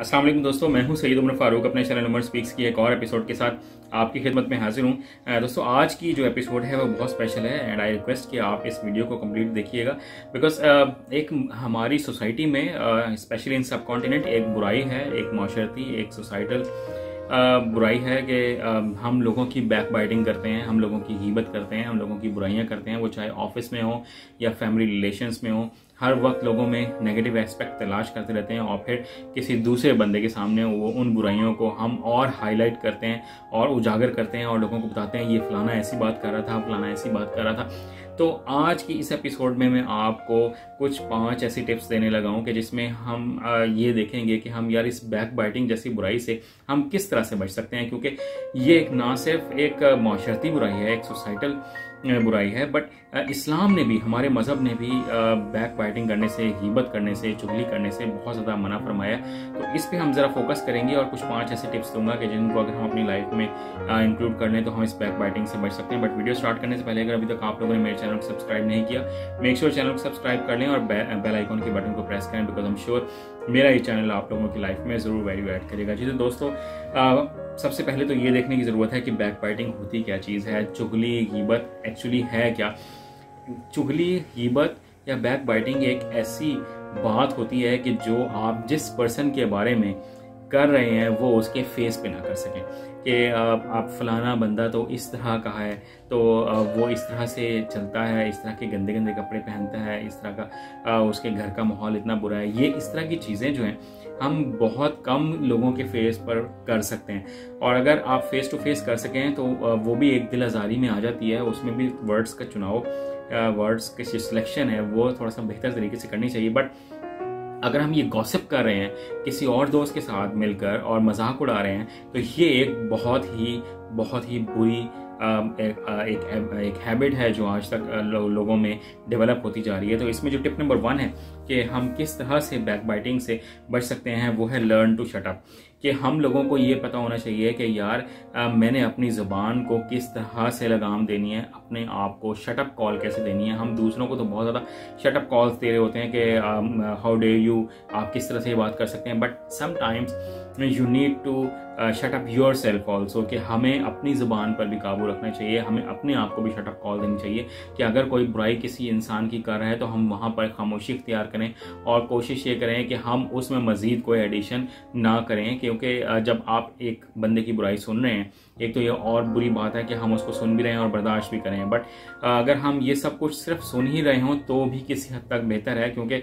अस्सलाम वालेकुम दोस्तों, मैं हूं सैयद उमर फारूक, अपने चैनल ओमर स्पीक्स की एक और एपिसोड के साथ आपकी खिदमत में हाजिर हूं। दोस्तों, आज की जो एपिसोड है वो बहुत स्पेशल है एंड आई रिक्वेस्ट कि आप इस वीडियो को कंप्लीट देखिएगा, बिकॉज एक हमारी सोसाइटी में, स्पेशली इन सब कॉन्टिनेंट, एक बुराई है, एक माशरती, एक सोसाइटल बुराई है कि हम लोगों की बैक बाइटिंग करते हैं, हम लोगों की हीबत करते हैं, हम लोगों की बुराइयाँ करते हैं। वो चाहे ऑफिस में हो या फैमिली रिलेशंस में हो, हर वक्त लोगों में नेगेटिव एस्पेक्ट तलाश करते रहते हैं और फिर किसी दूसरे बंदे के सामने वो उन बुराइयों को हम और हाईलाइट करते हैं और उजागर करते हैं और लोगों को बताते हैं ये फलाना ऐसी बात कर रहा था, फलाना ऐसी बात कर रहा था। तो आज की इस एपिसोड में मैं आपको कुछ 5 ऐसी टिप्स देने लगा हूँ कि जिसमें हम ये देखेंगे कि हम यार इस बैक बाइटिंग जैसी बुराई से हम किस तरह से बच सकते हैं, क्योंकि ये एक ना सिर्फ एक माशरती बुराई है, एक सोसाइटल बुराई है, बट इस्लाम ने भी, हमारे मज़हब ने भी बैक बाइटिंग करने से, हीबत करने से, चुगली करने से बहुत ज़्यादा मना फरमाया। तो इस पे हम ज़रा फोकस करेंगे और कुछ 5 ऐसे टिप्स दूंगा कि जिनको अगर हम अपनी लाइफ में इंक्लूड कर लें तो हम इस बैक बाइटिंग से बच सकते हैं। बट वीडियो स्टार्ट करने से पहले अगर अभी तक आप लोगों ने मेरे चैनल को सब्सक्राइब नहीं किया, मेक श्योर चैनल को सब्सक्राइब कर लें और बेल आइकॉन के बटन को प्रेस करें, बिकॉज आई एम श्योर मेरा ये चैनल आप लोगों की लाइफ में ज़रूर वैल्यू ऐड करेगा। जी तो दोस्तों, सबसे पहले तो ये देखने की ज़रूरत है कि बैक बाइटिंग होती क्या चीज़ है, चुगली हीबत एक्चुअली है क्या। चुगली हीबत या बैक बाइटिंग एक ऐसी बात होती है कि जो आप जिस पर्सन के बारे में कर रहे हैं वो उसके फेस पे ना कर सकें कि आप फलाना बंदा तो इस तरह का है, तो वो इस तरह से चलता है, इस तरह के गंदे गंदे कपड़े पहनता है, इस तरह का उसके घर का माहौल इतना बुरा है। ये इस तरह की चीज़ें जो हैं हम बहुत कम लोगों के फेस पर कर सकते हैं, और अगर आप फेस टू फेस कर सकें तो वो भी एक दिल आज़ारी में आ जाती है। उसमें भी वर्ड्स का चुनाव, वर्ड्स के सिलेक्शन है वो थोड़ा सा बेहतर तरीके से करनी चाहिए। बट अगर हम ये गॉसिप कर रहे हैं किसी और दोस्त के साथ मिलकर और मजाक उड़ा रहे हैं, तो ये एक बहुत ही बुरी एक हैबिट है जो आज तक लोगों में डेवलप होती जा रही है। तो इसमें जो टिप नंबर 1 है कि हम किस तरह से बैक बाइटिंग से बच सकते हैं, वो है लर्न टू शट अप। कि हम लोगों को ये पता होना चाहिए कि यार मैंने अपनी ज़ुबान को किस तरह से लगाम देनी है, अपने आप को शटअप कॉल कैसे देनी है। हम दूसरों को तो बहुत ज़्यादा शटअप कॉल्स दे रहे होते हैं कि हाउ डे यू, आप किस तरह से बात कर सकते हैं, but sometimes you need to shut up yourself also. कि हमें अपनी ज़ुबान पर भी काबू रखना चाहिए, हमें अपने आप को भी शटअप कॉल देनी चाहिए कि अगर कोई बुराई किसी इंसान की कर रहा है तो हम वहाँ पर खामोशी इख्तियार करें और कोशिश ये करें कि हम उसमें मज़ीद कोई एडिशन ना करें। क्योंकि जब आप एक बंदे की बुराई सुन रहे हैं, एक तो ये और बुरी बात है कि हम उसको सुन भी रहे हैं और बर्दाश्त भी करें, बट अगर हम ये सब कुछ सिर्फ सुन ही रहे हों तो भी किसी हद तक बेहतर है, क्योंकि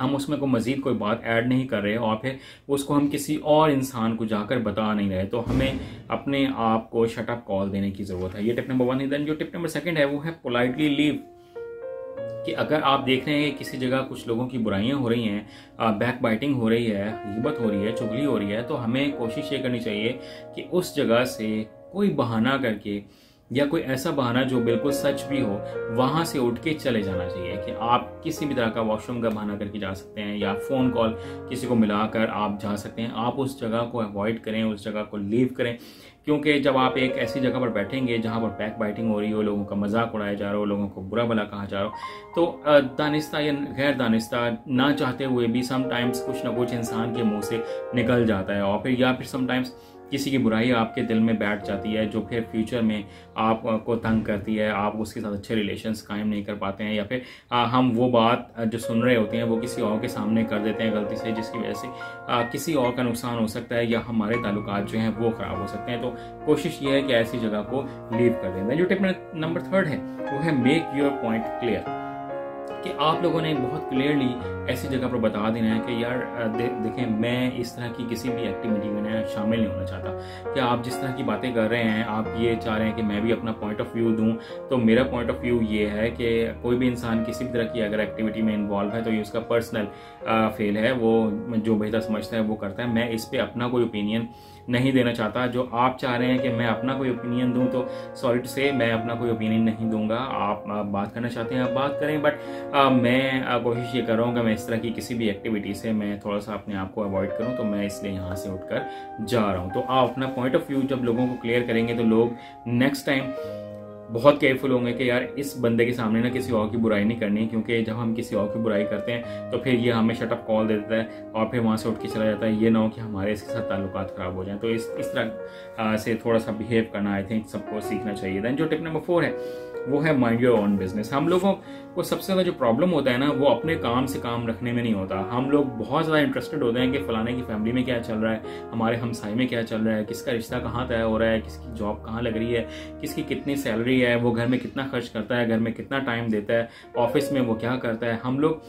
हम उसमें कोई मज़ीद कोई बात ऐड नहीं कर रहे और फिर उसको हम किसी और इंसान को जाकर बता नहीं रहे। तो हमें अपने आप को शटअप कॉल देने की ज़रूरत है। ये टिप नंबर 1 है। देन जो टिप नंबर 2 है वो है पोलाइटली लीव। कि अगर आप देख रहे हैं कि किसी जगह कुछ लोगों की बुराइयां हो रही हैं, बैक बाइटिंग हो रही है, गिबत हो रही है, चुगली हो रही है, तो हमें कोशिश ये करनी चाहिए कि उस जगह से कोई बहाना करके या कोई ऐसा बहाना जो बिल्कुल सच भी हो, वहाँ से उठ के चले जाना चाहिए। कि आप किसी भी तरह का वॉशरूम का बहाना करके जा सकते हैं या फ़ोन कॉल किसी को मिलाकर आप जा सकते हैं। आप उस जगह को अवॉइड करें, उस जगह को लीव करें, क्योंकि जब आप एक ऐसी जगह पर बैठेंगे जहाँ पर बैक बाइटिंग हो रही हो, लोगों का मजाक उड़ाया जा रहा हो, लोगों को बुरा भला कहा जा रहा हो, तो दानिस्ता या गैर दानिस्ता ना चाहते हुए भी समटाइम्स कुछ ना कुछ इंसान के मुँह से निकल जाता है, और फिर या फिर समटाइम्स किसी की बुराई आपके दिल में बैठ जाती है जो फिर फ्यूचर में आपको तंग करती है। आप उसके साथ अच्छे रिलेशंस कायम नहीं कर पाते हैं, या फिर हम वो बात जो सुन रहे होते हैं वो किसी और के सामने कर देते हैं गलती से, जिसकी वजह से किसी और का नुकसान हो सकता है या हमारे ताल्लुकात जो हैं वो ख़राब हो सकते हैं। तो कोशिश ये है कि ऐसी जगह को लीव कर दें। जो टिप नंबर 3 है वो है मेक योर पॉइंट क्लियर। कि आप लोगों ने बहुत क्लियरली ऐसी जगह पर बता देना है कि यार देखें मैं इस तरह की किसी भी एक्टिविटी में ना शामिल नहीं होना चाहता। कि आप जिस तरह की बातें कर रहे हैं, आप ये चाह रहे हैं कि मैं भी अपना पॉइंट ऑफ व्यू दूं, तो मेरा पॉइंट ऑफ व्यू ये है कि कोई भी इंसान किसी भी तरह की अगर एक्टिविटी में इन्वॉल्व है तो ये उसका पर्सनल फेल है, वो जो बेहतर समझता है वो करता है। मैं इस पर अपना कोई ओपिनियन नहीं देना चाहता। जो आप चाह रहे हैं कि मैं अपना कोई ओपिनियन दूं, तो सॉरी टू से मैं अपना कोई ओपिनियन नहीं दूंगा। आप बात करना चाहते हैं, आप बात करें, बट मैं कोशिश ये कर रहा हूँ कि मैं इस तरह की किसी भी एक्टिविटी से मैं थोड़ा सा अपने आप को अवॉइड करूँ, तो मैं इसलिए यहाँ से उठकर जा रहा हूँ। तो आप अपना पॉइंट ऑफ व्यू जब लोगों को क्लियर करेंगे तो लोग नेक्स्ट टाइम बहुत केयरफुल होंगे कि यार इस बंदे के सामने ना किसी और की बुराई नहीं करनी, क्योंकि जब हम किसी और की बुराई करते हैं तो फिर ये हमें शटअप कॉल दे देता है और फिर वहाँ से उठ के चला जाता है। ये ना हो कि हमारे इसके साथ ताल्लुकात ख़राब हो जाएं। तो इस तरह से थोड़ा सा बिहेव करना आई थिंक सबको सीखना चाहिए। दैन जो टिप नंबर 4 है वो है माइंड योर ओन बिजनेस। हम लोगों को सबसे ज़्यादा जो प्रॉब्लम होता है ना वो अपने काम से काम रखने में नहीं होता। हम लोग बहुत ज़्यादा इंटरेस्टेड होते हैं कि फलाने की फैमिली में क्या चल रहा है, हमारे हमसाई में क्या चल रहा है, किसका रिश्ता कहाँ तय हो रहा है, किसकी जॉब कहाँ लग रही है, किसकी कितनी सैलरी है, वो घर में कितना खर्च करता है, घर में कितना टाइम देता है, ऑफिस में वो क्या करता है। हम लोग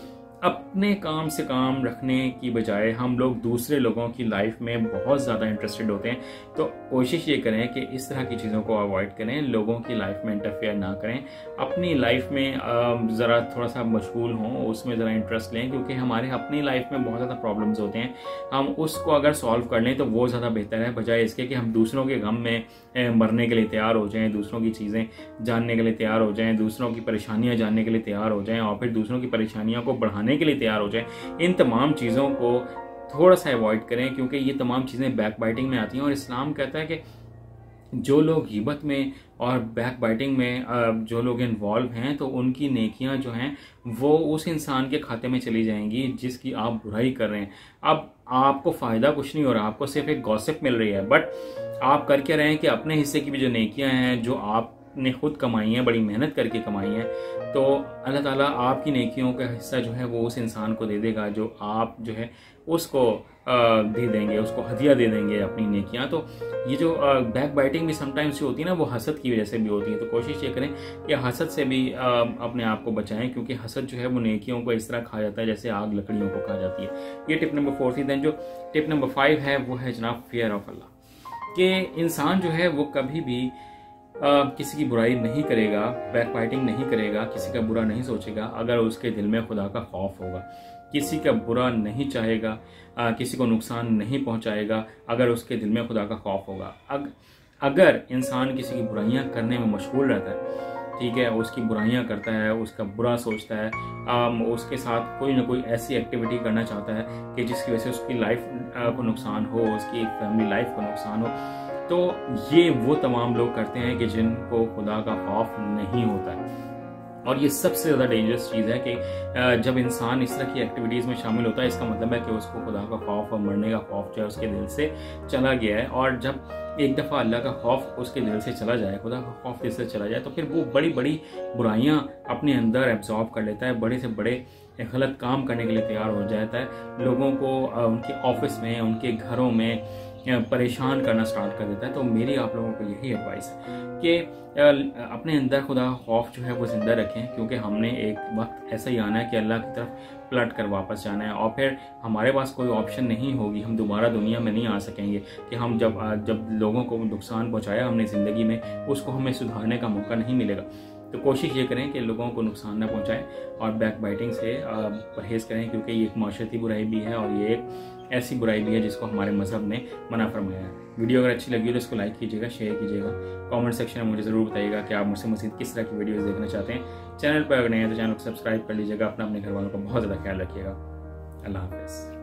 अपने काम से काम रखने की बजाय हम लोग दूसरे लोगों की लाइफ में बहुत ज़्यादा इंटरेस्टेड होते हैं। तो कोशिश ये करें कि इस तरह की चीज़ों को अवॉइड करें, लोगों की लाइफ में इंटरफेयर ना करें, अपनी लाइफ में ज़रा थोड़ा सा मशगूल हों, उसमें ज़रा इंटरेस्ट लें, क्योंकि हमारे अपनी लाइफ में बहुत ज़्यादा प्रॉब्लम्स होते हैं। हम उसको अगर सॉल्व कर लें तो वो ज़्यादा बेहतर है, बजाय इसके कि हम दूसरों के गम में मरने के लिए तैयार हो जाएँ, दूसरों की चीज़ें जानने के लिए तैयार हो जाएँ, दूसरों की परेशानियाँ जानने के लिए तैयार हो जाएँ और फिर दूसरों की परेशानियों को बढ़ाने के लिए तैयार हो जाए। इन तमाम चीज़ों को थोड़ा सा अवॉइड करें, क्योंकि ये तमाम चीज़ें बैकबाइटिंग में आती हैं। और इस्लाम कहता है कि जो लोग गिबत में और बैक बाइटिंग में जो लोग इन्वॉल्व हैं तो उनकी नेकियां जो हैं वो उस इंसान के खाते में चली जाएंगी जिसकी आप बुराई कर रहे हैं। अब आपको फ़ायदा कुछ नहीं हो रहा, आपको सिर्फ एक गॉसिप मिल रही है, बट आप कर क्या रहे हैं कि अपने हिस्से की भी जो नेकियां हैं जो आप ने खुद कमाई है, बड़ी मेहनत करके कमाई है, तो अल्लाह ताला आपकी नेकियों का हिस्सा जो है वो उस इंसान को दे देगा जो आप जो है उसको दे देंगे, उसको हदिया दे देंगे अपनी नेकियां। तो ये जो बैक बाइटिंग भी समटाइम्स होती है ना वो हसद की वजह से भी होती है। तो कोशिश ये करें कि हसद से भी अपने आप को बचाएं, क्योंकि हसद जो है वो नेकियों को इस तरह खा जाता है जैसे आग लकड़ियों को खा जाती है। ये टिप नंबर 4 थी। दैन जो टिप नंबर 5 है वो है जनाब फियर ऑफ अल्लाह, कि इंसान जो है वो कभी भी किसी की बुराई नहीं करेगा, बैकबाइटिंग नहीं करेगा, किसी का बुरा नहीं सोचेगा अगर उसके दिल में खुदा का खौफ होगा, किसी का बुरा नहीं चाहेगा, किसी को नुकसान नहीं पहुंचाएगा अगर उसके दिल में खुदा का खौफ होगा। अगर इंसान किसी की बुराइयां करने में मशगूल रहता है, ठीक है, उसकी बुराइयां करता है, उसका बुरा सोचता है, उसके साथ कोई ना कोई ऐसी एक्टिविटी करना चाहता है कि जिसकी वजह से उसकी लाइफ को नुकसान हो, उसकी फैमिली लाइफ को नुकसान हो, तो ये वो तमाम लोग करते हैं कि जिनको खुदा का खौफ नहीं होता है। और ये सबसे ज़्यादा डेंजरस चीज़ है कि जब इंसान इस तरह की एक्टिविटीज़ में शामिल होता है इसका मतलब है कि उसको खुदा का खौफ और मरने का खौफ जो है उसके दिल से चला गया है। और जब एक दफ़ा अल्लाह का खौफ उसके दिल से चला जाए, खुदा का खौफ दिल से चला जाए, तो फिर वो बड़ी बड़ी बुराइयाँ अपने अंदर एब्जॉर्ब कर लेता है, बड़े से बड़े गलत काम करने के लिए तैयार हो जाता है, लोगों को उनके ऑफिस में, उनके घरों में परेशान करना स्टार्ट कर देता है। तो मेरी आप लोगों को यही एडवाइस है कि अपने अंदर खुदा का खौफ जो है वो ज़िंदा रखें, क्योंकि हमने एक वक्त ऐसा ही आना है कि अल्लाह की तरफ पलट कर वापस जाना है और फिर हमारे पास कोई ऑप्शन नहीं होगी, हम दोबारा दुनिया में नहीं आ सकेंगे कि हम जब लोगों को नुकसान पहुँचाया हमने ज़िंदगी में उसको हमें सुधारने का मौका नहीं मिलेगा। तो कोशिश ये करें कि लोगों को नुकसान ना पहुँचाएँ और बैक बाइटिंग से परहेज़ करें, क्योंकि ये एक माशरती बुराई भी है और ये एक ऐसी बुराई भी है जिसको हमारे मज़हब ने मना फरमाया है। वीडियो अगर अच्छी लगी हो तो इसको लाइक कीजिएगा, शेयर कीजिएगा, कमेंट सेक्शन में मुझे ज़रूर बताइएगा कि आप मुझसे मज़ीद किस तरह की वीडियोज़ देखना चाहते हैं। चैनल पर अगर नए हैं तो चैनल को सब्सक्राइब कर लीजिएगा। अपना अपने घर वालों का बहुत ज़्यादा ख्याल रखिएगा। अल्लाह हाफ़िज़।